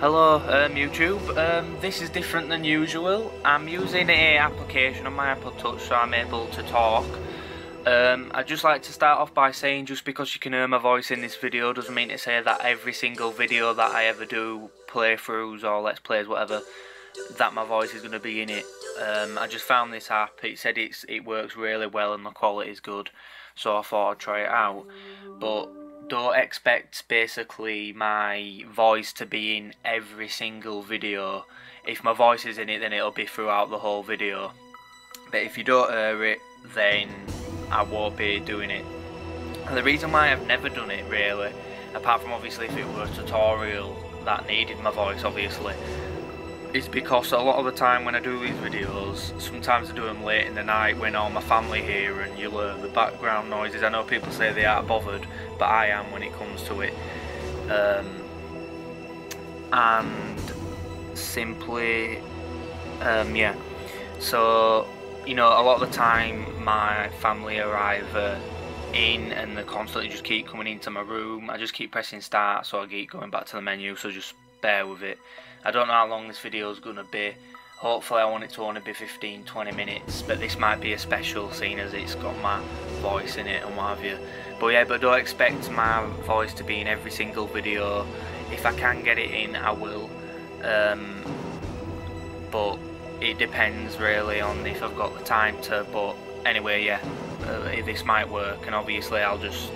Hello YouTube, this is different than usual. I'm using a application on my iPod Touch so I'm able to talk. I'd just like to start off by saying just because you can hear my voice in this video doesn't mean to say that every single video that I ever do, playthroughs or let's plays, whatever, that my voice is going to be in it. I just found this app, it said it works really well and the quality is good, so I thought I'd try it out. But don't expect basically my voice to be in every single video. If my voice is in it then it'll be throughout the whole video, but if you don't hear it then I won't be doing it. And the reason why I've never done it really, apart from obviously if it were a tutorial that needed my voice obviously, is because a lot of the time when I do these videos, sometimes I do them late in the night when all my family here, and you'll hear the background noises. I know people say they aren't bothered, but I am when it comes to it. And simply, yeah. So, you know, a lot of the time my family are either in and they constantly just keep coming into my room. I just keep pressing start, so I keep going back to the menu, so just bear with it. I don't know how long this video is going to be. Hopefully I want it to only be 15-20 minutes, but this might be a special scene as it's got my voice in it and what have you. But yeah, but don't expect my voice to be in every single video. If I can get it in, I will. But it depends really on if I've got the time to. But anyway, yeah, this might work, and obviously I'll just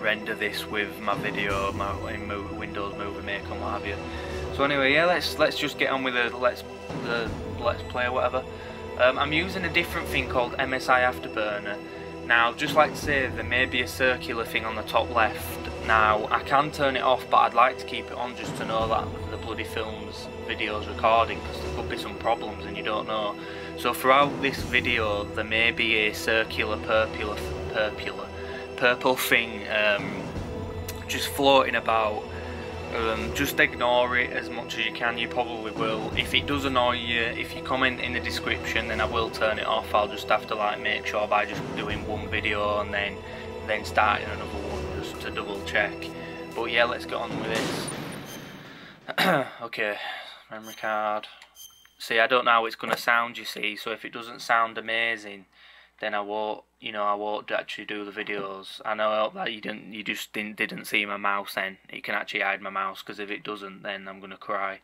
render this with my video, in Windows Movie Maker and what have you. So anyway, yeah, let's just get on with the let's play or whatever. I'm using a different thing called MSI Afterburner. Now, just like to say, there may be a circular thing on the top left. Now, I can turn it off, but I'd like to keep it on just to know that the bloody film's video's recording, because there could be some problems and you don't know. So throughout this video, there may be a circular purple thing just floating about. Just ignore it as much as you can, you probably will. If it does annoy you, if you comment in the description then I will turn it off. I'll just have to like make sure by just doing one video and then starting another one just to double check. But yeah, let's get on with this. Okay, memory card. See, I don't know how it's gonna sound, you see, so if it doesn't sound amazing then I won't, you know, I won't actually do the videos. I know, I hope that you just didn't see my mouse then. It can actually hide my mouse, because if it doesn't then I'm gonna cry.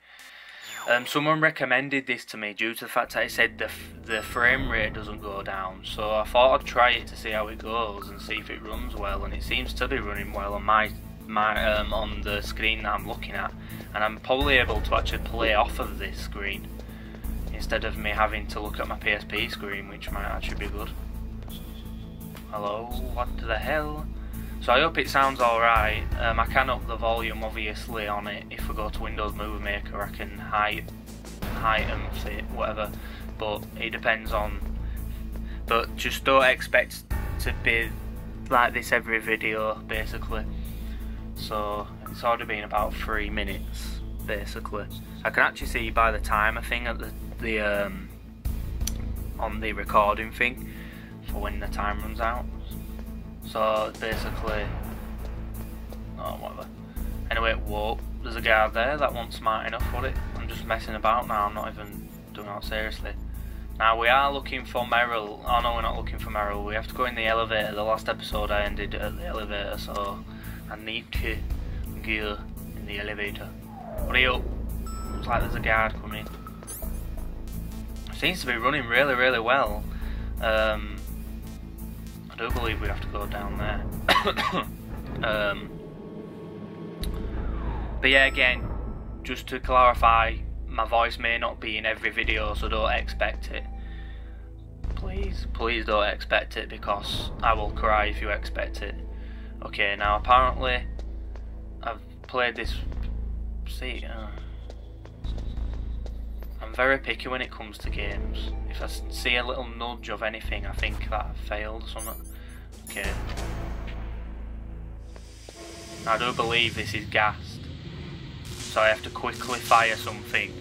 Someone recommended this to me due to the fact that it said the frame rate doesn't go down, so I thought I'd try it to see how it goes and see if it runs well, and it seems to be running well on my on the screen that I'm looking at, and I'm probably able to actually play off of this screen instead of me having to look at my PSP screen, which might actually be good. Hello, what the hell? So I hope it sounds alright. I can up the volume obviously on it. If we go to Windows Movie Maker I can heighten it, whatever, but it depends on. But just don't expect to be like this every video basically. So it's already been about 3 minutes basically. I can actually see by the time I think at the on the recording thing for when the time runs out. So basically, oh whatever. Anyway, whoa, there's a guard there. That wasn't smart enough, was it? I'm just messing about now. I'm not even doing that seriously. Now we are looking for Meryl. Oh no, we're not looking for Meryl. We have to go in the elevator. The last episode I ended at the elevator, so I need to go in the elevator. Hurry up! Looks like there's a guard coming. Seems to be running really, really well. I do believe we have to go down there. But yeah, again, just to clarify, my voice may not be in every video, so don't expect it. Please, please don't expect it, because I will cry if you expect it. Okay, now apparently I've played this. See, I'm very picky when it comes to games. If I see a little nudge of anything, I think that I failed or something. Okay. I do believe this is gassed, so I have to quickly fire something.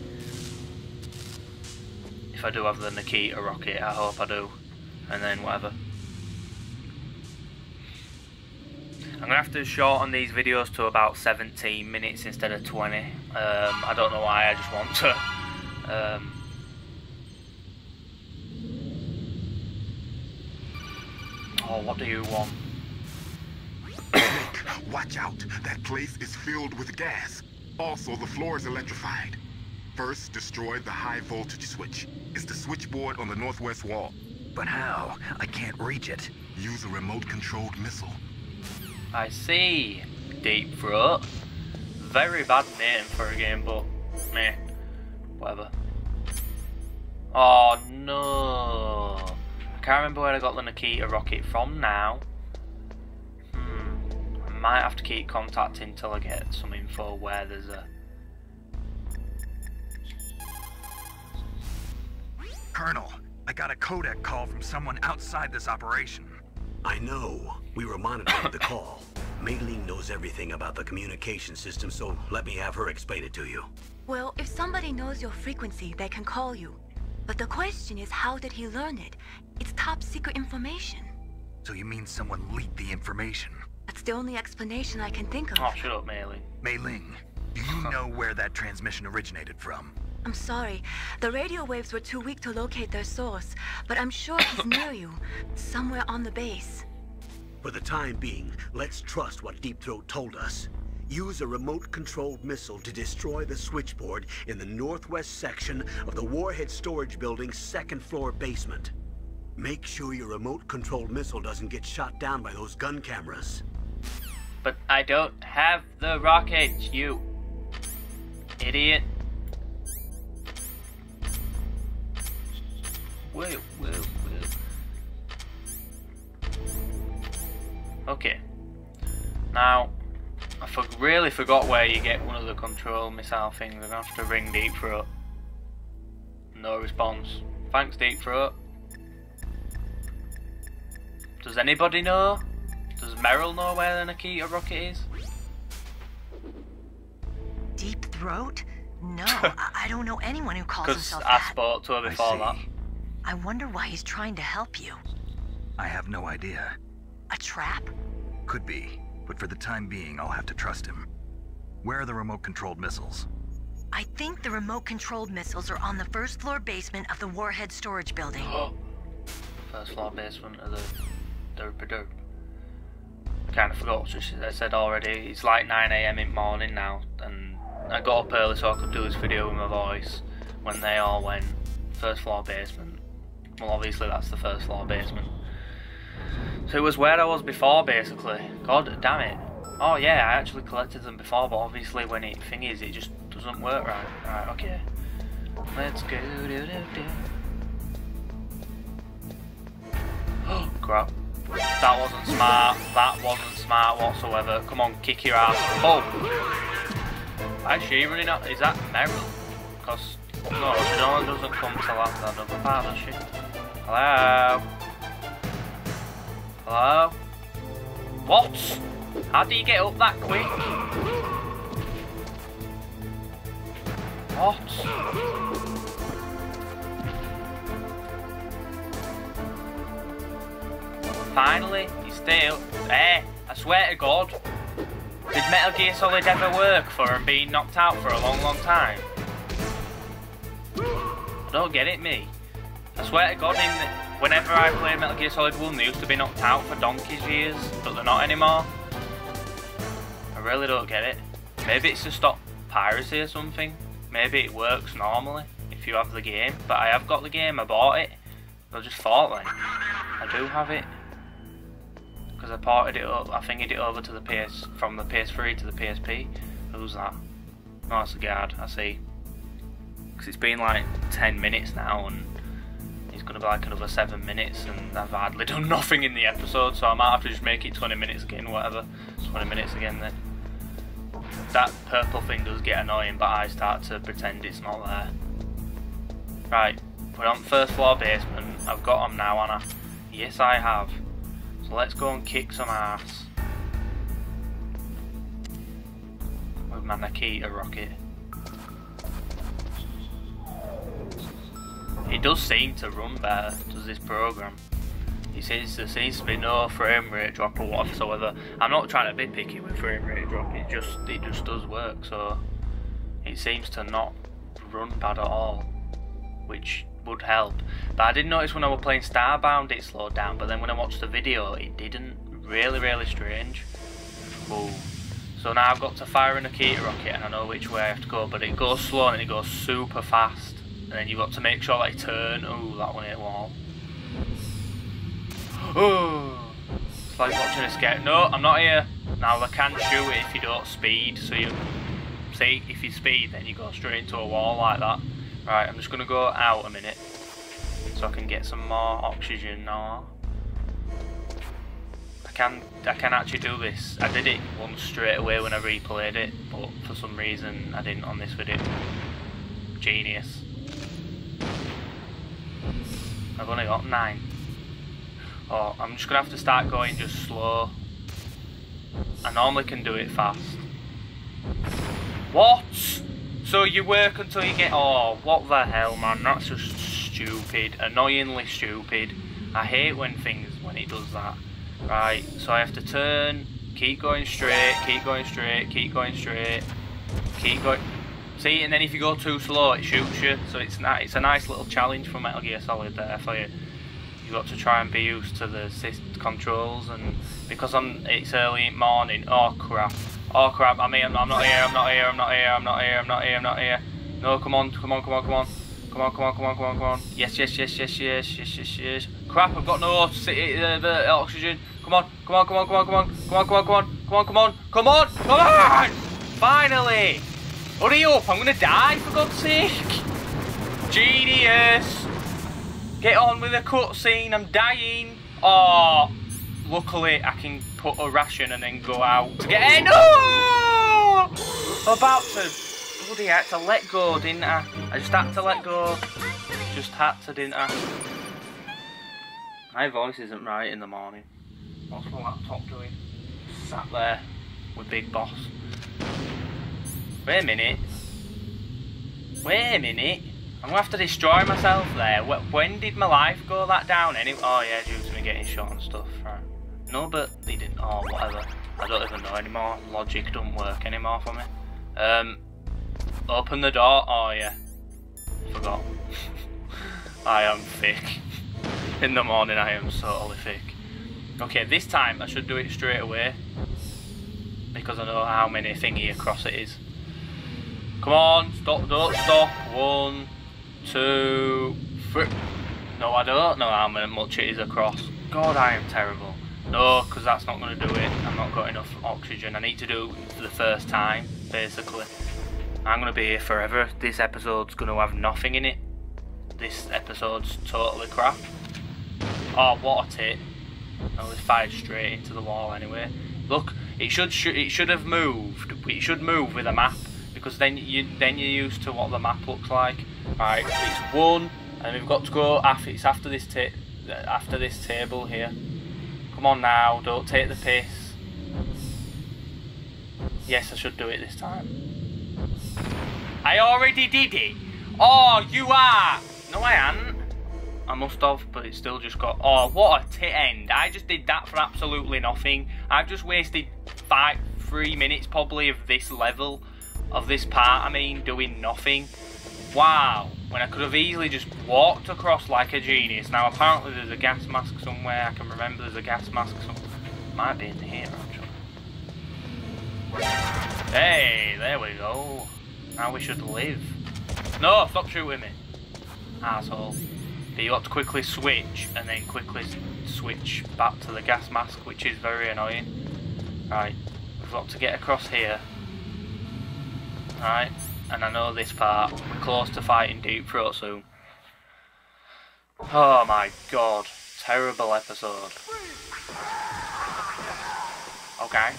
If I do have the Nikita rocket, I hope I do. And then whatever. I'm gonna have to shorten these videos to about 17 minutes instead of 20. I don't know why, I just want to. Oh, what do you want? Watch out! That place is filled with gas. Also, the floor is electrified. First, destroy the high voltage switch. It's the switchboard on the northwest wall. But how? I can't reach it. Use a remote-controlled missile. I see. Deep Throat. Very bad name for a game, but meh. Whatever. Oh no. I can't remember where I got the Nikita rocket from now. I might have to keep contacting until I get some info where there's a... Colonel, I got a codec call from someone outside this operation. I know. We were monitoring the call. Mei Ling knows everything about the communication system, so let me have her explain it to you. Well, if somebody knows your frequency, they can call you. But the question is, how did he learn it? It's top secret information. So you mean someone leaked the information? That's the only explanation I can think of. Oh, shut up, Mei Ling. Mei Ling, do you know where that transmission originated from? I'm sorry, the radio waves were too weak to locate their source, but I'm sure he's near you, somewhere on the base. For the time being, let's trust what Deep Throat told us. Use a remote-controlled missile to destroy the switchboard in the northwest section of the Warhead Storage Building's second-floor basement. Make sure your remote-controlled missile doesn't get shot down by those gun cameras. But I don't have the rockets, you idiot. Whoa. Okay. Now, I really forgot where you get one of the control missile things. I'm gonna have to ring Deep Throat. No response. Thanks, Deep Throat. Does anybody know? Does Merrill know where the Nikita rocket is? Deep Throat? No, I don't know anyone who calls himself that. Because I spoke to her before that. I wonder why he's trying to help you. I have no idea. A trap? Could be, but for the time being, I'll have to trust him. Where are the remote-controlled missiles? I think the remote-controlled missiles are on the first-floor basement of the Warhead Storage Building. Oh. First-floor basement of the... derp-a-derp. I kind of forgot what I said already. It's like 9 AM in the morning now, and I got up early so I could do this video with my voice when they all went first-floor basement. Well, obviously that's the first floor basement. So it was where I was before, basically. God damn it. Oh yeah, I actually collected them before, but obviously when it thingies, it just doesn't work right. Right, okay. Let's go. Oh, crap. That wasn't smart. That wasn't smart whatsoever. Come on, kick your ass. Oh! Why is she running up? Is that Meryl? Because... no, she doesn't come till after another part, does she? Hello? Hello? What? How do you get up that quick? What? Finally, you stay up. Hey, I swear to God. Did Metal Gear Solid ever work for him being knocked out for a long, long time? Don't get it, me. I swear to God, whenever I played Metal Gear Solid 1, they used to be knocked out for donkey's years, but they're not anymore. I really don't get it. Maybe it's to stop piracy or something. Maybe it works normally if you have the game, but I have got the game, I bought it. I just thought, like, I do have it. Because I ported it up, I fingered it over to the PS, from the PS3 to the PSP. Who's that? Oh, it's a guard, I see. Because it's been like 10 minutes now and it's going to be like another 7 minutes and I've hardly done nothing in the episode, so I might have to just make it 20 minutes again, whatever. 20 minutes again then. That purple thing does get annoying, but I start to pretend it's not there. Right, we're on first floor basement. I've got them now, Anna. Yes, I have. So let's go and kick some ass. With my Nikita rocket. It does seem to run better, does this program. He says there seems to be no frame rate drop or whatsoever. I'm not trying to be picky with frame rate drop, it just does work, so it seems to not run bad at all, which would help. But I did notice when I was playing Starbound it slowed down, but then when I watched the video it didn't. Really strange. Ooh. So now I've got to fire an Akita rocket and I know which way I have to go, but it goes slow and it goes super fast. And then you've got to make sure that you turn. Ooh, that one hit wall. Ooh. It's like watching a scare. No, I'm not here. Now they can shoot it if you don't speed, so you see, if you speed then you go straight into a wall like that. Right, I'm just gonna go out a minute so I can get some more oxygen now. I can actually do this. I did it once straight away when I replayed it, but for some reason I didn't on this video. Genius. I've only got 9. Oh, I'm just gonna have to start going just slow. I normally can do it fast. What? So you work until you get... Oh, what the hell, man? That's just stupid. Annoyingly stupid. I hate when it does that. Right, so I have to turn, keep going straight, keep going straight, keep going straight, keep going. See, and then if you go too slow, it shoots you. So it's a nice little challenge for Metal Gear Solid there for you. You've got to try and be used to the controls, and because it's early morning. Oh crap! Oh crap! I mean, I'm not here. I'm not here. I'm not here. I'm not here. I'm not here. I'm not here. No, come on! Come on! Come on! Come on! Come on, come on, come on, come on, come on. Yes, yes, yes, yes, yes, yes, yes, yes. Crap, I've got no oxygen. Come on, come on, come on, come on, come on, come on, come on, come on, come on, come on, come on, come on! Finally! Hurry up, I'm gonna die for God's sake! Genius! Get on with the cutscene, I'm dying! Oh, luckily I can put a ration and then go out to get in. Oh! I'm about to... Bloody, I had to let go, didn't I? I just had to let go. Just had to, didn't I? My voice isn't right in the morning. What's my laptop doing? Sat there with Big Boss. Wait a minute. Wait a minute. I'm going to have to destroy myself there. When did my life go that down anyway? Oh yeah, due to me getting shot and stuff. Right. No, but they didn't. Oh, whatever. I don't even know anymore. Logic don't work anymore for me. Open the door. Oh yeah, forgot. I am thick. In the morning I am totally thick. Okay, this time I should do it straight away because I know how many thingy across it is. Come on, stop, don't stop. 1, 2, 3. No, I don't know how much it is across. God, I am terrible. No, because that's not going to do it. I've not got enough oxygen. I need to do it for the first time, basically. I'm going to be here forever. This episode's going to have nothing in it. This episode's totally crap. Oh, what a tit. I was fired straight into the wall anyway. Look, it should have moved. It should move with a map, because then you're used to what the map looks like. Right, it's 1, and we've got to go after, it's after this table here. Come on now, don't take the piss. Yes, I should do it this time. I already did it. Oh, you are. No, I hadn't. I must have, but it still just got... Oh, what a tit end. I just did that for absolutely nothing. I've just wasted 3 minutes probably of this level, of this part, I mean, doing nothing. Wow. When I could have easily just walked across like a genius. Now, apparently there's a gas mask somewhere. I can remember there's a gas mask somewhere. Might be in here, actually. Hey, there we go. Now we should live. No, stop shooting me. Asshole. But you got to quickly switch and then quickly switch back to the gas mask, which is very annoying. Right, we've got to get across here. Right, and I know this part. We're close to fighting Deep Throat soon. Oh my god. Terrible episode. Okay.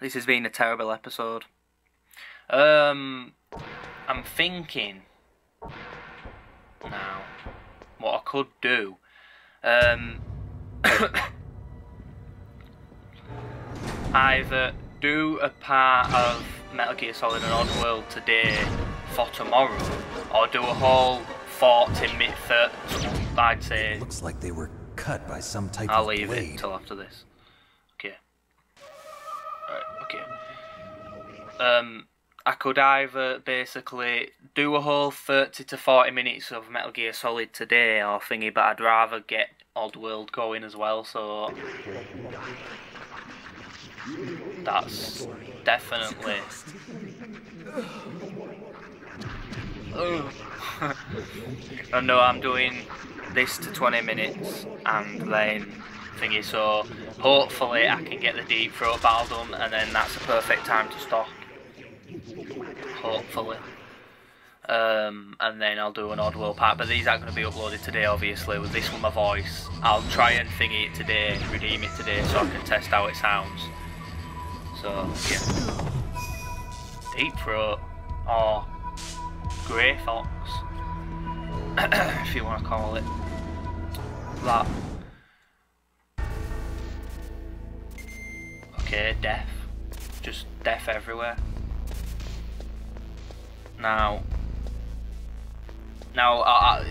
This has been a terrible episode. I'm thinking now what I could do. Either do a part of Metal Gear Solid and Oddworld today for tomorrow, or do a whole 40 minute I'd say it looks like they were cut by some type of blade. I'll leave it till after this. Okay. Alright, okay. I could either basically do a whole 30 to 40 minutes of Metal Gear Solid today or thingy, but I'd rather get Oddworld going as well, so that's definitely I know I'm doing this to 20 minutes and then thingy, so hopefully I can get the deep throat battle done and then that's the perfect time to stop. Hopefully. And then I'll do an Oddworld part, but these aren't going to be uploaded today obviously, with this one my voice. I'll try and thingy it today, redeem it today so I can test how it sounds. So, yeah. Deep Throat, or Gray Fox, if you want to call it that. Okay, death. Just death everywhere. Now,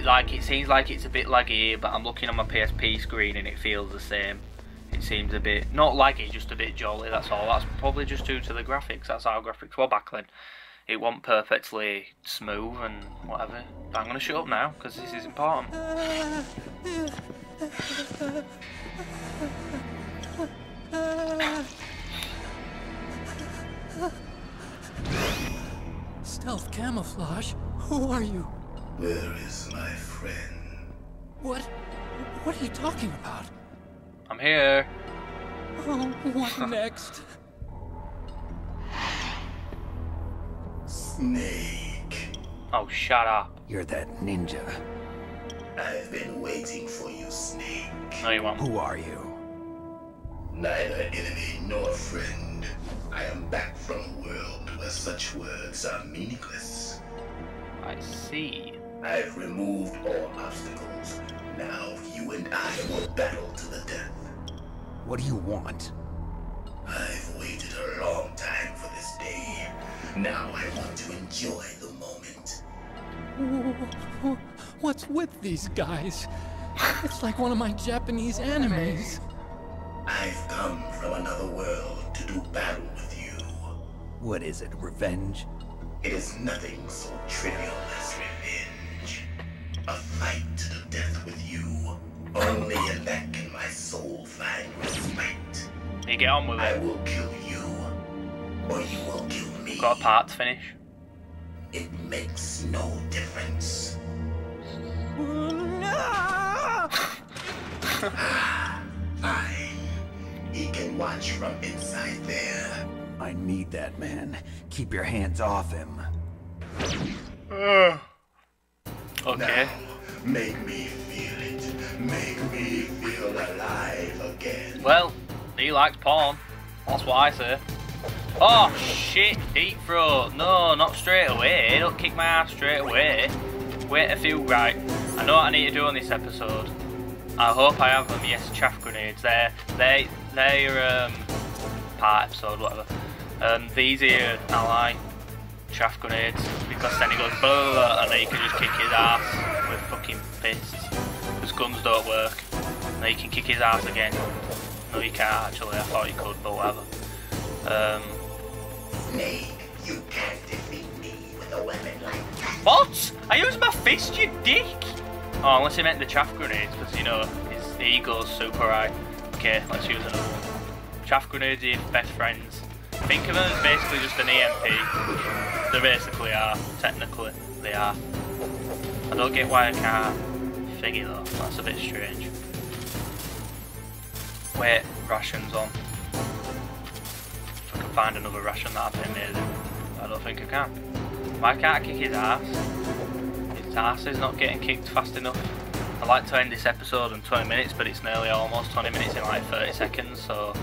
like it seems like it's a bit laggy here, but I'm looking on my PSP screen and it feels the same. It seems a bit, not laggy, just a bit jolly, that's all. That's probably just due to the graphics, that's how graphics were back then. It wasn't perfectly smooth and whatever. But I'm going to shut up now, because this is important. Stealth camouflage? Who are you? Where is my friend? What are you talking about? I'm here. Oh, what next? Snake. Oh, shut up. You're that ninja. I've been waiting for you, Snake. No, you won't. Who are you? Neither enemy nor friend. I am back from a world where such words are meaningless. I see. I've removed all obstacles. Now you and I will battle to the death. What do you want? I've waited a long time for this day. Now I want to enjoy the moment. What's with these guys? It's like one of my Japanese animes. I've come from another world to do battle with you. What is it, revenge? It is nothing so trivial as revenge. A fight to the death with you. Only in that can my soul find respite. You get on with it. I will kill you, or you will kill me. Got a part to finish. It makes no difference. No! Fine. He can watch from inside there. I need that man. Keep your hands off him. Okay. Now, make me feel it. Make me feel alive again. Well, he likes porn. That's what I say. Oh shit, deep throat. No, not straight away. Don't kick my ass straight away. Wait a few, right. I know what I need to do on this episode. I hope I have them. Yes, chaff grenades. They're part episode, whatever. These here, I like chaff grenades because then he goes blah, and then you can just kick his ass with fucking fists because guns don't work. And then you can kick his ass again. No, you can't actually. I thought you could, but whatever. Snake, you can't defeat me with a weapon like that. What? I used my fist, you dick. Oh, unless he meant the chaff grenades, because, you know, his ego's super high. Okay, let's use another one. Chaff grenades are your best friends. Think of them as basically just an EMP. They basically are. Technically, they are. I don't get why I can't figure though. That's a bit strange. Wait, rations on. If I can find another ration that I've been made, I don't think I can. Why can't I kick his ass? Ass is not getting kicked fast enough. I like to end this episode in 20 minutes, but it's nearly almost 20 minutes in like 30 seconds, so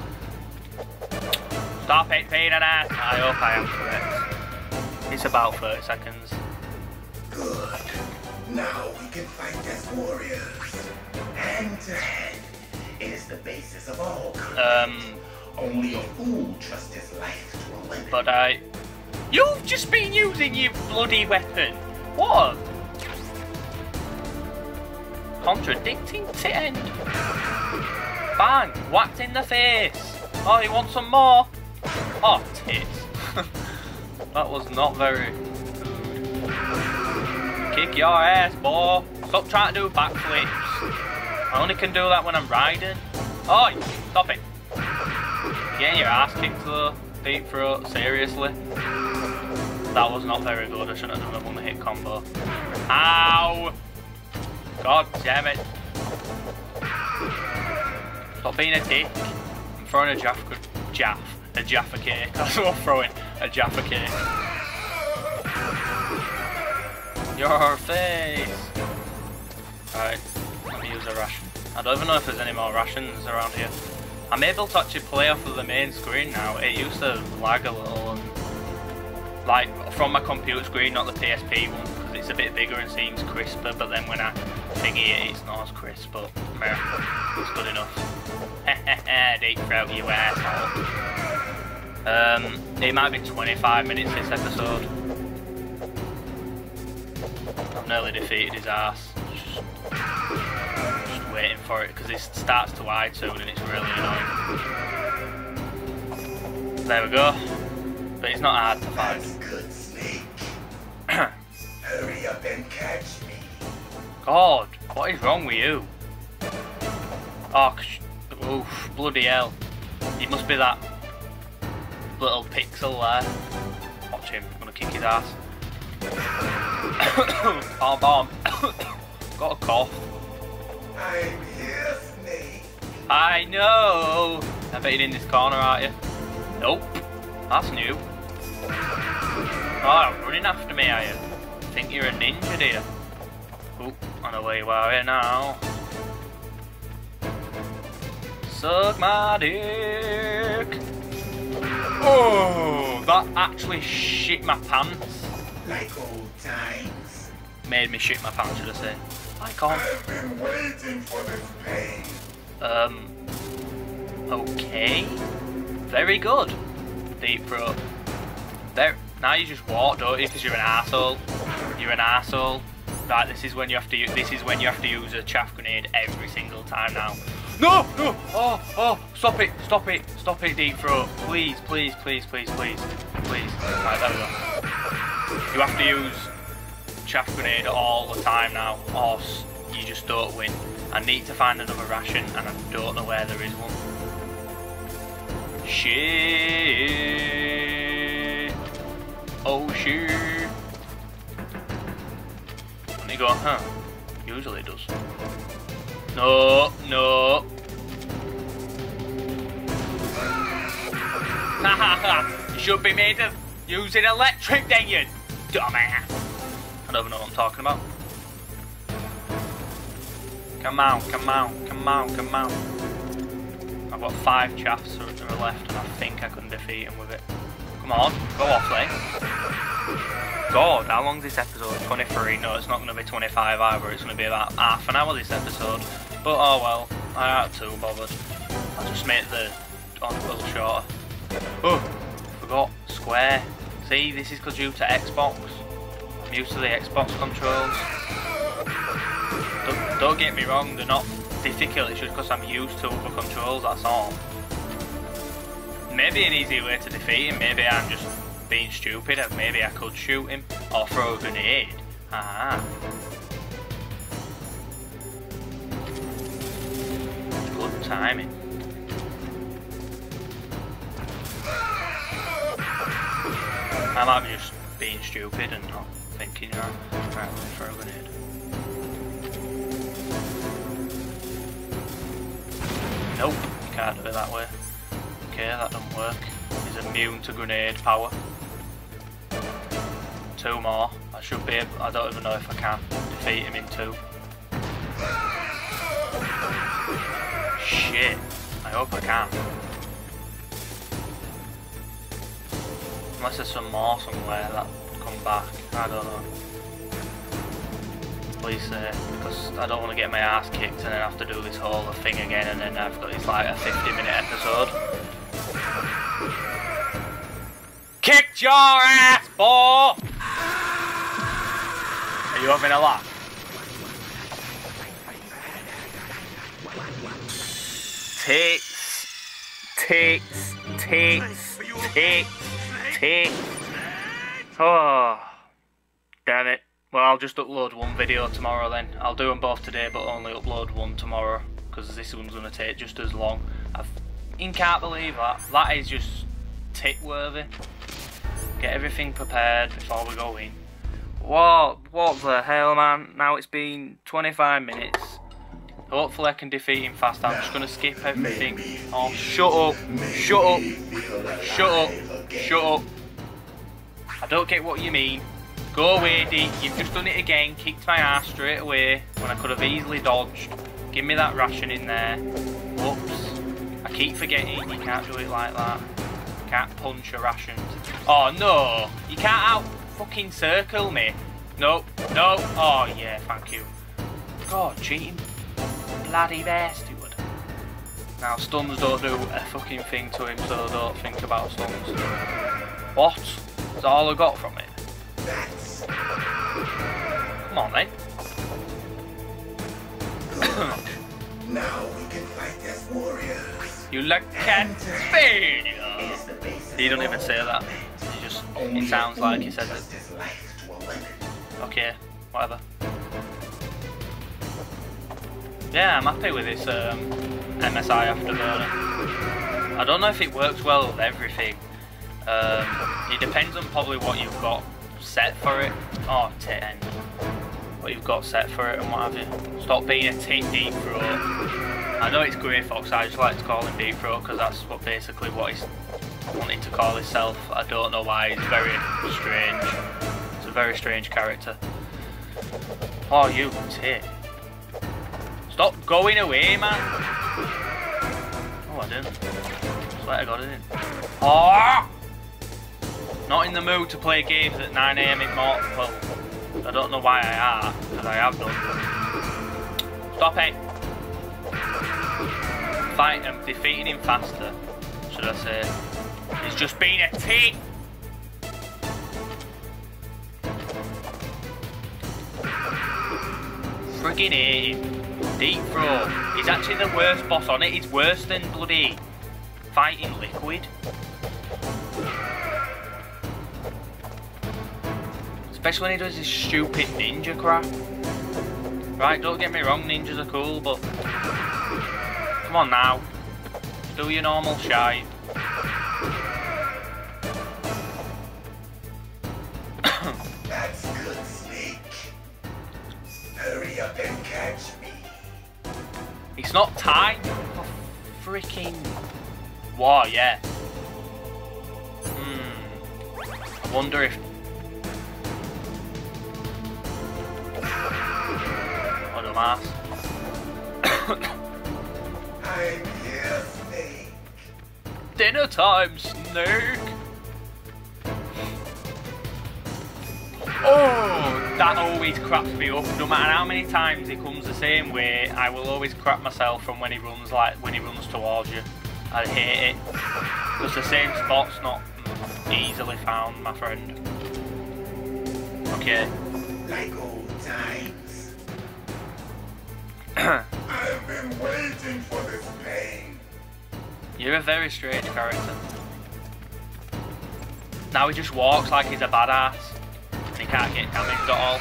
stop it being an ass. I hope I am correct. It's about 30 seconds. Good. Now we can fight as warriors. Hand to hand. It is the basis of all combat. Only a fool trusts his life to a weapon. But you've just been using your bloody weapon. What? contradicting to end. Bang! Whacked in the face! Oh, he wants some more! Oh, tits. That was not very good. Kick your ass, boy! Stop trying to do backflips. I only can do that when I'm riding. Oi! Stop it! Getting your ass kicked though. Deep throat, seriously. That was not very good. I shouldn't have done a one-hit combo. Ow! God damn it. Stop being a dick. I'm throwing a a Jaffa cake. That's what I'm throwing. A Jaffa cake. Your face! Alright, let me use a ration. I don't even know if there's any more rations around here. I'm able to actually play off of the main screen now. It used to lag a little, and, like, from my computer screen, not the PSP one, because it's a bit bigger and seems crisper, but then when I thingy it, it's not as crisp, but it's good enough. Deep throat, you asshole. It might be 25 minutes this episode. I've nearly defeated his ass. Waiting for it because it starts to iTunes and it's really annoying. There we go. But it's not hard to find. That's good, Snake. Hurry up and catch me. God, what is wrong with you? Oh, oof, bloody hell. It must be that little pixel there. Watch him, I'm gonna kick his ass. Oh, bomb. Got a cough. I'm here, Snake. I know. I bet you're in this corner, aren't you? Nope. That's new. Oh, running after me, are you? Think you're a ninja, do you? Oop, I know where you are here now. Suck my dick. Oh, that actually shit my pants. Like old times. Made me shit my pants, should I say. I can't. I've been waiting for this pain. Okay. Very good. Deep throat. There. Now you just walk, don't you? Because you're an arsehole. You're an arsehole. Right. This is when you have to. This is when you have to use a chaff grenade every single time now. No. No. Oh. Oh. Stop it. Stop it. Stop it. Deep throat. Please. Please. Please. Please. Please. Please. Right. There we go. You have to use chaff grenade all the time now, or you just don't win. I need to find another ration and I don't know where there is one. Shit! Oh shit! Let me go, huh? Usually it does. No, no! Ha ha ha! You should be made of using electric then, you dumbass! I don't know what I'm talking about. Come on, come on, come on, come on. I've got 5 chaffs that are left and I think I can defeat him with it. Come on, go off there. God, how long's this episode? 23? No, it's not going to be 25 either. It's going to be about half an hour this episode. But oh well, I aren't too bothered. I'll just make the odd little shorter. Oh, forgot square. See, this is due to Xbox. Used to the Xbox controls. Don't get me wrong, they're not difficult, it's just because I'm used to other controls, that's all. Maybe an easy way to defeat him, maybe I'm just being stupid and maybe I could shoot him or throw a grenade. Ah. Good timing. I might be just being stupid and not thinking, right, let me throw a grenade. Nope, you can't do it that way. Okay, that doesn't work. He's immune to grenade power. 2 more. I should be able, I don't even know if I can defeat him in 2. Shit, I hope I can. Unless there's some more somewhere that come back, I don't know. Please say, because I don't want to get my ass kicked and then have to do this whole thing again and then I've got this like a 50-minute episode. Kicked your ass, boy! Are you having a laugh? Takes, takes, takes, takes, takes. Oh, damn it. Well, I'll just upload one video tomorrow then. I'll do them both today, but only upload one tomorrow, because this one's going to take just as long. I can't believe that. That is just tick worthy. Get everything prepared before we go in. What the hell, man? Now it's been 25 minutes. Hopefully I can defeat him fast. I'm just going to skip everything. Oh, shut up. Shut up. Shut up. Shut up. I don't get what you mean. Go away, D. You've just done it again. Kicked my ass straight away when I could have easily dodged. Give me that ration in there. Whoops. I keep forgetting you can't do it like that. You can't punch a ration. Oh, no. You can't out-fucking circle me. Nope. Nope. Oh, yeah. Thank you. God, cheating. Bloody bear steward. Now stuns don't do a fucking thing to him, so don't think about stuns. What? Is that all I got from it? Come on then. Now we can fight as warriors. You look at me. You don't even say that. You just it sounds like he says it. Okay, whatever. Yeah, I'm happy with this MSI Afterburner. I don't know if it works well with everything. It depends on probably what you've got set for it. Oh, tit end. What you've got set for it and what have you. Stop being a tit deep throat. I know it's Gray Fox, I just like to call him deep throat because that's what basically what he's wanting to call himself. I don't know why, he's very strange. It's a very strange character. Oh, you tit. Stop going away, man! Oh, I didn't. Swear to God, I didn't. Oh! Not in the mood to play games at 9 AM in morning. Well, I don't know why I are, because I have done. Stop it! Fight him, defeating him faster, should I say. He's just been a tit! Friggin' hate him. Deep Throat. He's actually the worst boss on it. He's worse than bloody fighting Liquid. Especially when he does his stupid ninja crap. Right, don't get me wrong, ninjas are cool, but come on now. Do your normal shine. That's good, Snake. Hurry up and catch me. It's not time for freaking... Wow, yeah. Hmm. I wonder if... What a mass. I'm here, Snake. Dinner time, Snake! Oh, that always craps me up. No matter how many times he comes the same way, I will always crap myself from when he runs towards you. I hate it. Because the same spot's not easily found, my friend. Okay. Like old times. I've been waiting for this pain. You're a very strange character. Now he just walks like he's a badass. He can't get damaged at all.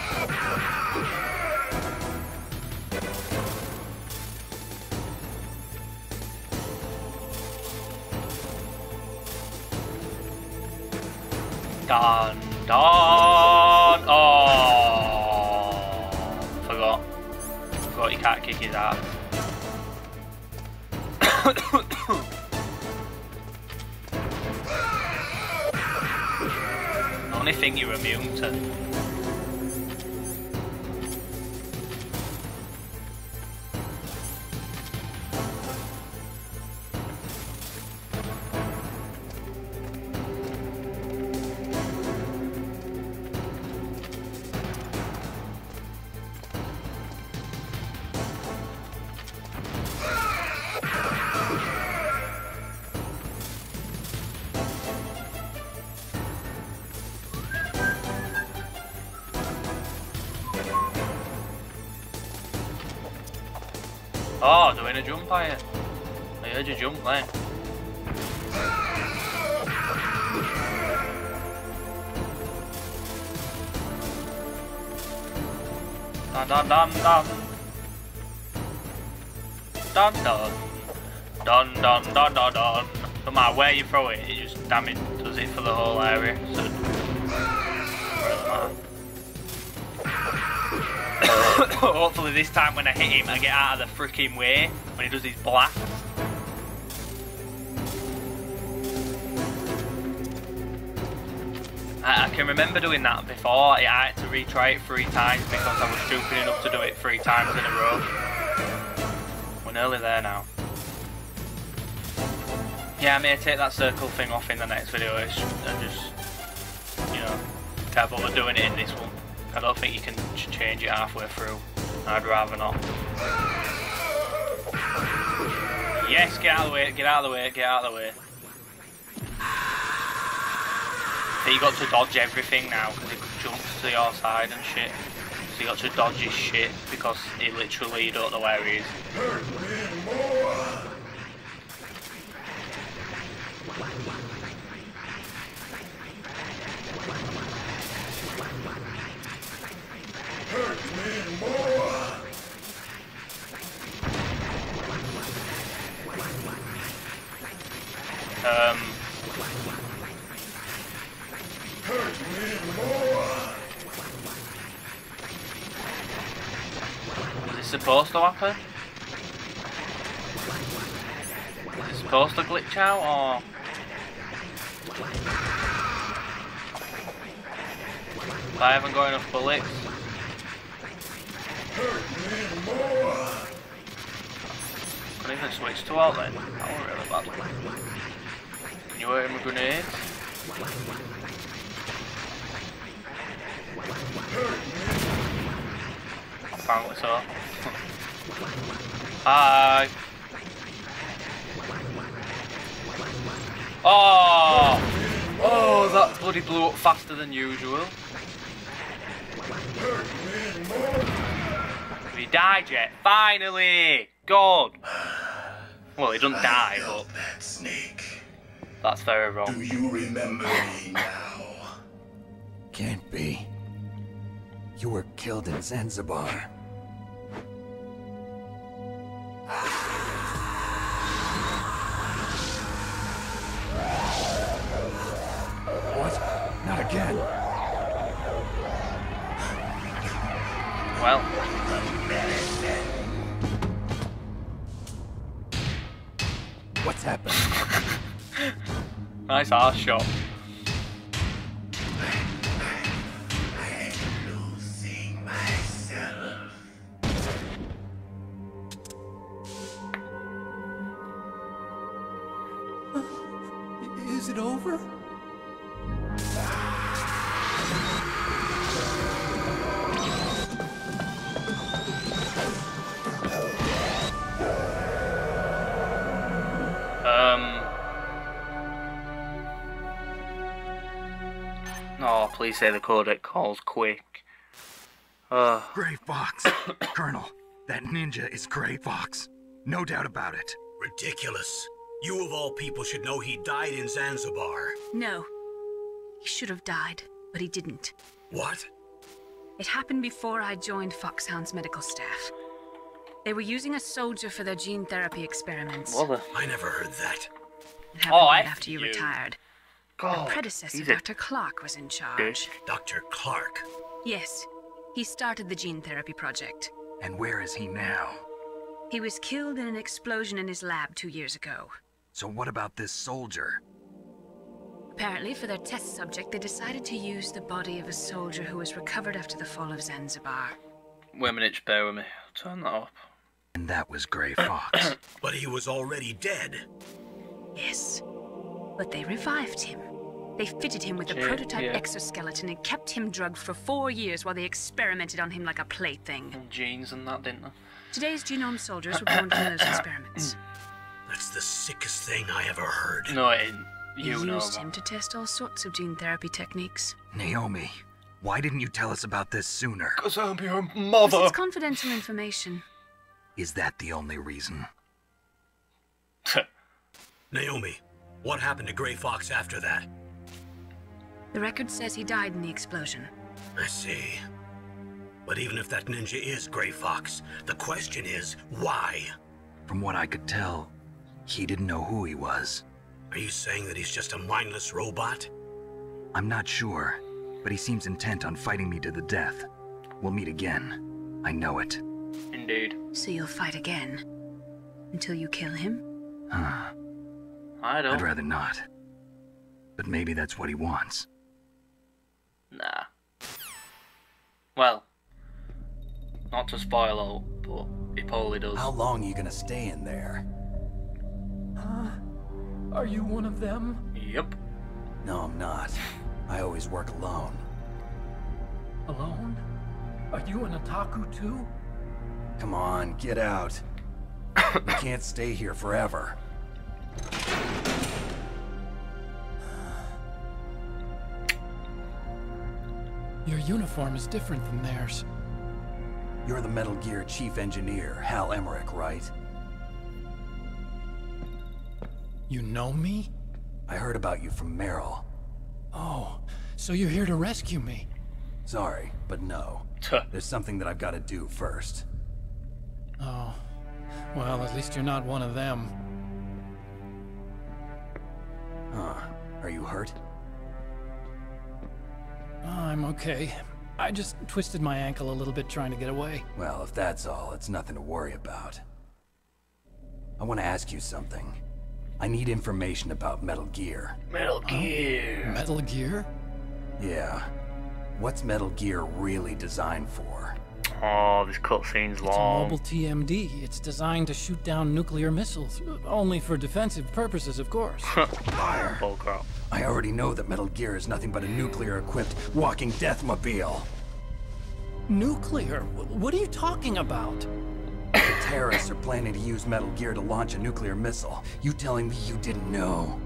Dun dun! Oh, forgot he can't kick his ass. Only thing you're immune to. Oh, doing a jump at it. how'd you jump there? Dun dun dun dun. Dun dun. Dun dun dun dun dun. No matter where you throw it, it just damage does it for the whole area. So hopefully this time when I hit him I get out of the freaking way when he does his blast. I can remember doing that before. I had to retry it 3 times because I was stupid enough to do it 3 times in a row. We're nearly there now. Yeah, I may take that circle thing off in the next video. It's, I just, you know, can't bother doing it in this one. I don't think you can change it halfway through. I'd rather not. Yes, get out of the way, get out of the way, get out of the way. So you got to dodge everything now because it jumps to your side and shit. So you got to dodge his shit because he literally, you don't know where he is. Was it supposed to happen? Was it supposed to glitch out or? I haven't got enough bullets. I can even switch to out then. That wasn't really bad. Can you hurt him with grenades? Apparently so. Hi! Oh! Oh, that bloody blew up faster than usual. Have you died yet? Finally! God! Well, he doesn't die, but... that snake. That's very wrong. Do you remember me now? Can't be. You were killed in Zanzibar. What? Not again. Well. What's happened? Nice ass shot. Please say the codec calls quick. Gray Fox. Colonel, that ninja is Gray Fox. No doubt about it. Ridiculous. You of all people should know he died in Zanzibar. No. He should have died, but he didn't. What? It happened before I joined Foxhound's medical staff. They were using a soldier for their gene therapy experiments. Well, I never heard that. It happened right after you retired. God, the predecessor, Dr. Clark, was in charge. Dr. Clark? Yes. He started the gene therapy project. And where is he now? He was killed in an explosion in his lab 2 years ago. So what about this soldier? Apparently, for their test subject, they decided to use the body of a soldier who was recovered after the fall of Zanzibar. Wait a minute, bear with me. I'll turn that up. And that was Gray Fox. But he was already dead. Yes. But they revived him. They fitted him with a prototype exoskeleton and kept him drugged for 4 years while they experimented on him like a plaything. And genes and that, didn't they? Today's genome soldiers were born from those experiments. That's the sickest thing I ever heard. No, you know. Used him to test all sorts of gene therapy techniques. Naomi, why didn't you tell us about this sooner? Because I'm your mother. It's confidential information. Is that the only reason? Naomi, what happened to Gray Fox after that? The record says he died in the explosion. I see. But even if that ninja is Gray Fox, the question is, why? From what I could tell, he didn't know who he was. Are you saying that he's just a mindless robot? I'm not sure, but he seems intent on fighting me to the death. We'll meet again. I know it. Indeed. So you'll fight again? Until you kill him? Huh. I'd rather not. But maybe that's what he wants. Nah. Well, not to spoil all, but he probably does. How long are you gonna stay in there? Huh? Are you one of them? Yep. No, I'm not. I always work alone. Alone? Are you an otaku too? Come on, get out. We can't stay here forever. Your uniform is different than theirs. You're the Metal Gear chief engineer, Hal Emmerich, right? You know me? I heard about you from Merrill. Oh, so you're here to rescue me? Sorry, but no. There's something that I've got to do first. Oh. Well, at least you're not one of them. Huh. Are you hurt? I'm okay. I just twisted my ankle a little bit trying to get away. Well, if that's all, it's nothing to worry about. I want to ask you something. I need information about Metal Gear. Metal Gear? Metal Gear? Yeah. What's Metal Gear really designed for? Oh, this cutscene's long. It's a mobile TMD. It's designed to shoot down nuclear missiles. Only for defensive purposes, of course. Fire. Bullcrap. I already know that Metal Gear is nothing but a nuclear-equipped walking deathmobile. Nuclear? What are you talking about? The terrorists are planning to use Metal Gear to launch a nuclear missile. You telling me you didn't know?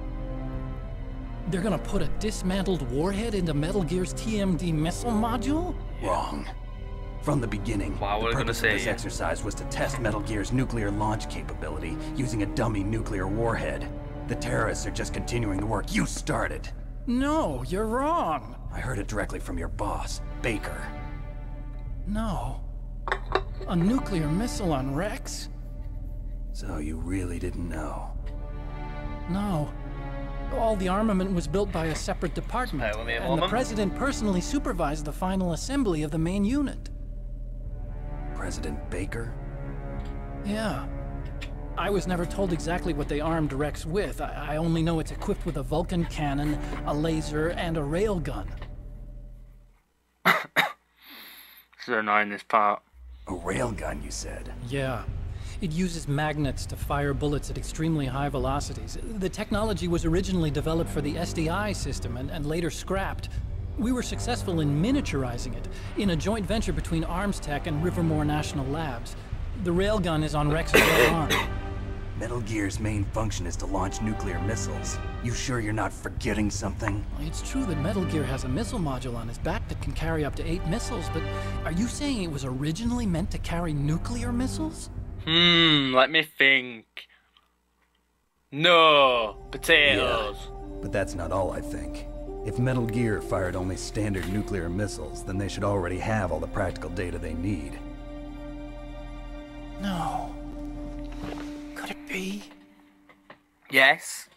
They're gonna put a dismantled warhead into Metal Gear's TMD missile module? Wrong. From the beginning, the purpose of this exercise was to test Metal Gear's nuclear launch capability using a dummy nuclear warhead. The terrorists are just continuing the work you started. No, you're wrong. I heard it directly from your boss, Baker. No. A nuclear missile on Rex? So you really didn't know? No. All the armament was built by a separate department, and the president personally supervised the final assembly of the main unit. President Baker? Yeah. I was never told exactly what they armed Rex with. I only know it's equipped with a Vulcan cannon, a laser, and a railgun. They're not in this part. A railgun, you said? Yeah. It uses magnets to fire bullets at extremely high velocities. The technology was originally developed for the SDI system and later scrapped. We were successful in miniaturizing it, in a joint venture between ArmsTech and Livermore National Labs. The railgun is on Rex's arm. Metal Gear's main function is to launch nuclear missiles. You sure you're not forgetting something? It's true that Metal Gear has a missile module on his back that can carry up to 8 missiles, but are you saying it was originally meant to carry nuclear missiles? Let me think. No, potatoes. Yeah, but that's not all I think. If Metal Gear fired only standard nuclear missiles, then they should already have all the practical data they need. No. Could it be? Yes.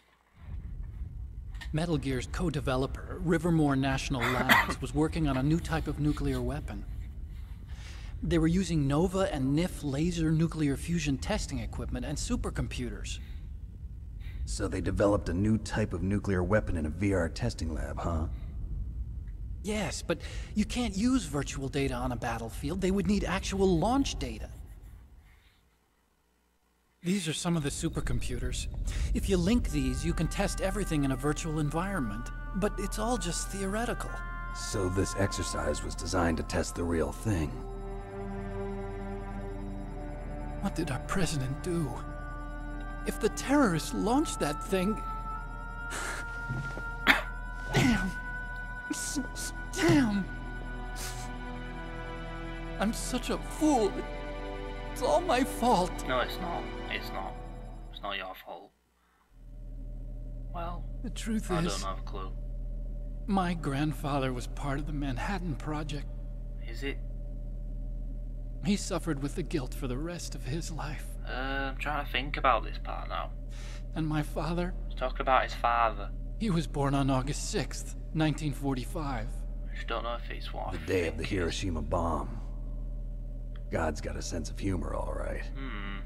Metal Gear's co-developer, Livermore National Labs, was working on a new type of nuclear weapon. They were using NOVA and NIF laser nuclear fusion testing equipment and supercomputers. So they developed a new type of nuclear weapon in a VR testing lab, huh? Yes, but you can't use virtual data on a battlefield. They would need actual launch data. These are some of the supercomputers. If you link these, you can test everything in a virtual environment. But it's all just theoretical. So this exercise was designed to test the real thing. What did our president do? If the terrorists launched that thing... Damn! Damn! I'm such a fool. It's all my fault. No, it's not. It's not. It's not your fault. Well, the truth is, I don't have a clue. My grandfather was part of the Manhattan Project. Is it? He suffered with the guilt for the rest of his life. I'm trying to think about this part now. And my father? He's talking about his father. He was born on August 6th, 1945. I just don't know if he's what. The day of the Hiroshima bomb. God's got a sense of humor, all right. Hmm.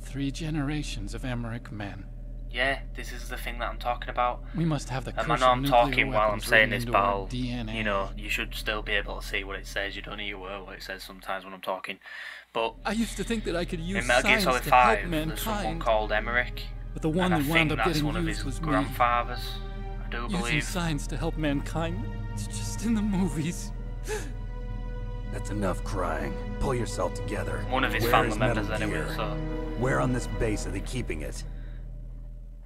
3 generations of American men. Yeah, this is the thing that I'm talking about. We must have the. And I know I'm talking while I'm saying this, but you know, you should still be able to see what it says. You don't need to worry what it says sometimes when I'm talking. But I used to think that I could use science to help mankind. There's someone called Emmerich, but the one that wound up getting used was me. I do believe. Using science to help mankind. It's just in the movies. That's enough crying. Pull yourself together. One of his family members, anyway. So where on this base are they keeping it?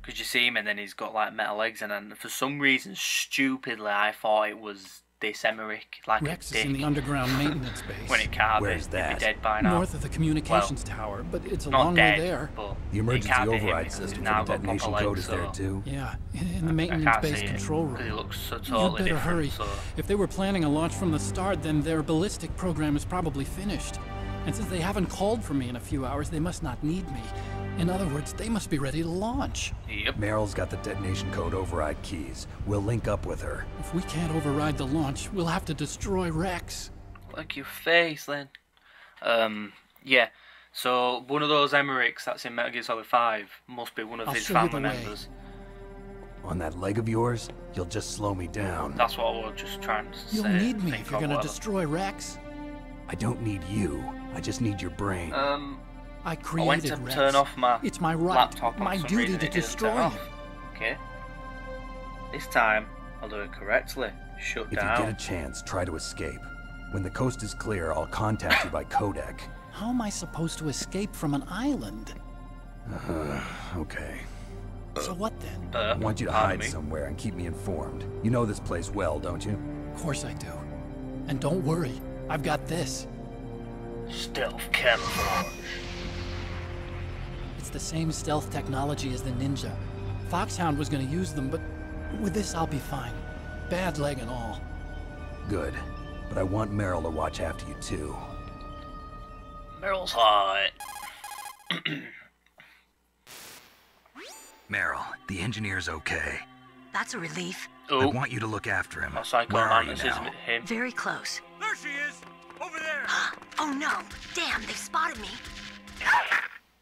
Because you see him and then he's got like metal legs, and then for some reason, stupidly, I thought it was this Emmerich, like Rex is in the underground maintenance base. When it can't be, he'd be dead by now. North of the communications tower, but it's a long way there. The emergency override system for the detonation code is there too. Yeah, in the maintenance base control room. It looks so totally different. You'd better hurry. If they were planning a launch from the start, then their ballistic program is probably finished. And since they haven't called for me in a few hours, they must not need me. In other words, they must be ready to launch. Yep. Meryl's got the detonation code override keys. We'll link up with her. If we can't override the launch, we'll have to destroy Rex. Like your face, then. Yeah. So one of those Emmerichs that's in Metal Gear Solid 5 must be one of his family members. On that leg of yours, you'll just slow me down. That's what we're just trying to say. You'll need me if you're going to destroy Rex. I don't need you. I just need your brain. I created Rex. Turn off my it's my right, my duty to destroy him. Okay. This time, I'll do it correctly. Shut down. If you get a chance, try to escape. When the coast is clear, I'll contact you by codec. How am I supposed to escape from an island? Okay. So what then? I want you to hide somewhere and keep me informed. You know this place well, don't you? Of course I do. And don't worry, I've got this. Stealth camouflage. It's the same stealth technology as the Ninja. Foxhound was going to use them, but with this I'll be fine. Bad leg and all. Good. But I want Meryl to watch after you too. Meryl's hot. Meryl, the engineer's okay. That's a relief. Oh. I want you to look after him. Where are you now? Very close. There she is! Over there! Oh no! Damn, they spotted me.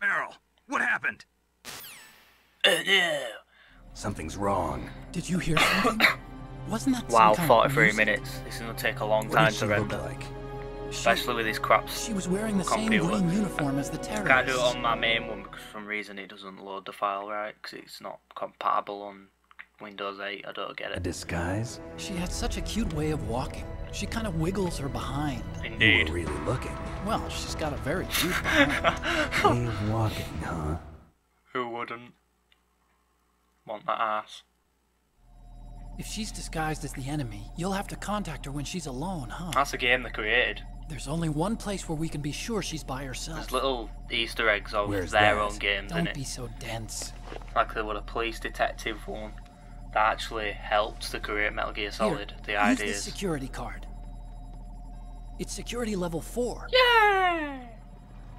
Meryl! What happened? No. Something's wrong. Did you hear something? Wasn't that wow, 43 minutes. This is going to take a long time to render. Especially with these craps. She was wearing the same green uniform as the terrorists. I can't do it on my main one because for some reason it doesn't load the file right. Because it's not compatible on Windows 8. I don't get it. A disguise? She had such a cute way of walking. She kind of wiggles her behind. Indeed. You were really looking. Well, she's got a very cute behind. Way of walking, huh? Who wouldn't want that ass? If she's disguised as the enemy, you'll have to contact her when she's alone, huh? That's a game they created. There's only one place where we can be sure she's by herself. There's little Easter eggs of their own games, innit? Don't be so dense. Like there were a police detective one. That actually helped to create Metal Gear Solid. Here, the idea is security card. It's security level 4. Yay!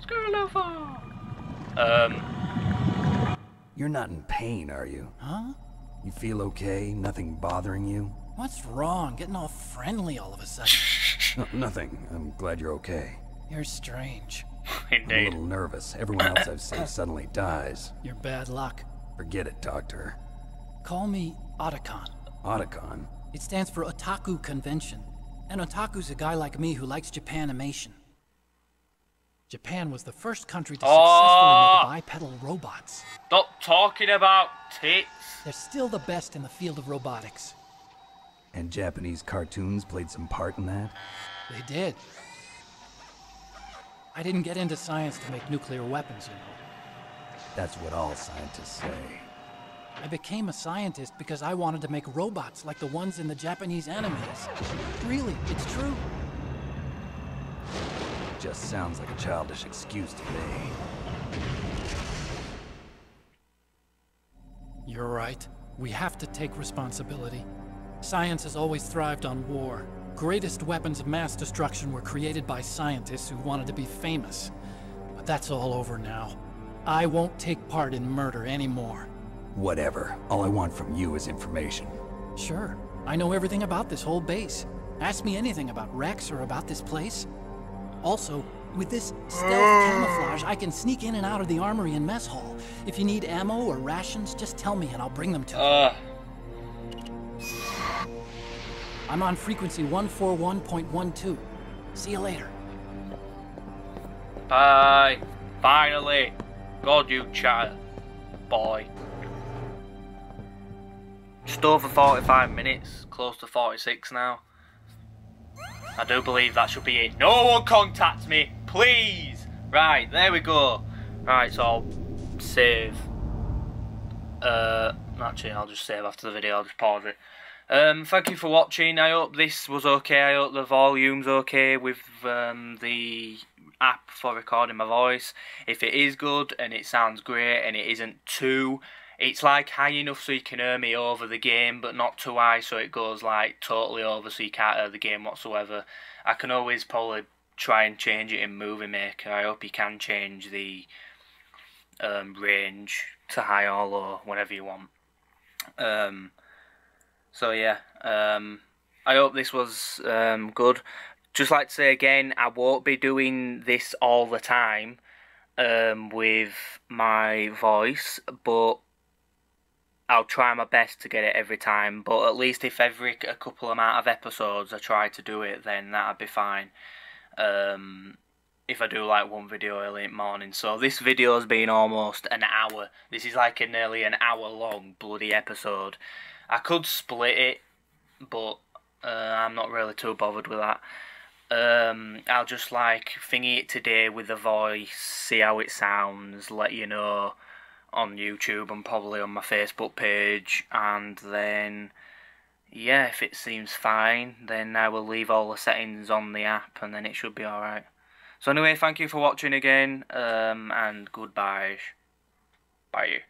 Security level 4. You're not in pain, are you? Huh? You feel okay? Nothing bothering you? What's wrong? Getting all friendly all of a sudden. No, nothing. I'm glad you're okay. You're strange. Indeed. I'm a little nervous. Everyone else I've saved suddenly dies. Your bad luck. Forget it, Doctor. Call me Otacon. Otacon? It stands for Otaku Convention. And otaku's a guy like me who likes Japanimation. Japan was the first country to successfully make bipedal robots. Stop talking about tits. They're still the best in the field of robotics. And Japanese cartoons played some part in that? They did. I didn't get into science to make nuclear weapons, you know. That's what all scientists say. I became a scientist because I wanted to make robots like the ones in the Japanese animes. Really, it's true. Just sounds like a childish excuse to me. You're right. We have to take responsibility. Science has always thrived on war. Greatest weapons of mass destruction were created by scientists who wanted to be famous. But that's all over now. I won't take part in murder anymore. Whatever. All I want from you is information. Sure. I know everything about this whole base. Ask me anything about Rex or about this place. Also, with this stealth camouflage, I can sneak in and out of the armory and mess hall. If you need ammo or rations, just tell me and I'll bring them to you. I'm on frequency 141.12. See you later. Bye. Finally. God, you child. Boy. Still for 45 minutes. Close to 46 now. I do believe that should be it. No one contact me, please. Right, there we go. Right, so I'll save. Actually, I'll just save after the video. I'll just pause it. Thank you for watching. I hope this was okay. I hope the volume's okay with the app for recording my voice. If it is good and it sounds great and it isn't too, it's like high enough so you can hear me over the game, but not too high so it goes like totally over so you can't hear the game whatsoever. I can always probably try and change it in Movie Maker. I hope you can change the range to high or low, whenever you want. So yeah, I hope this was good. Just like to say again, I won't be doing this all the time with my voice, but I'll try my best to get it every time. But at least if every a couple amount of episodes I try to do it, then that'd be fine. If I do like one video early in the morning. So this video's been almost an hour. This is like a nearly an hour long bloody episode. I could split it, but I'm not really too bothered with that. I'll just like thingy it today with the voice, see how it sounds, let you know on YouTube and probably on my Facebook page, and then yeah, if it seems fine, then I will leave all the settings on the app and then it should be alright. So anyway, thank you for watching again, and goodbye. Bye.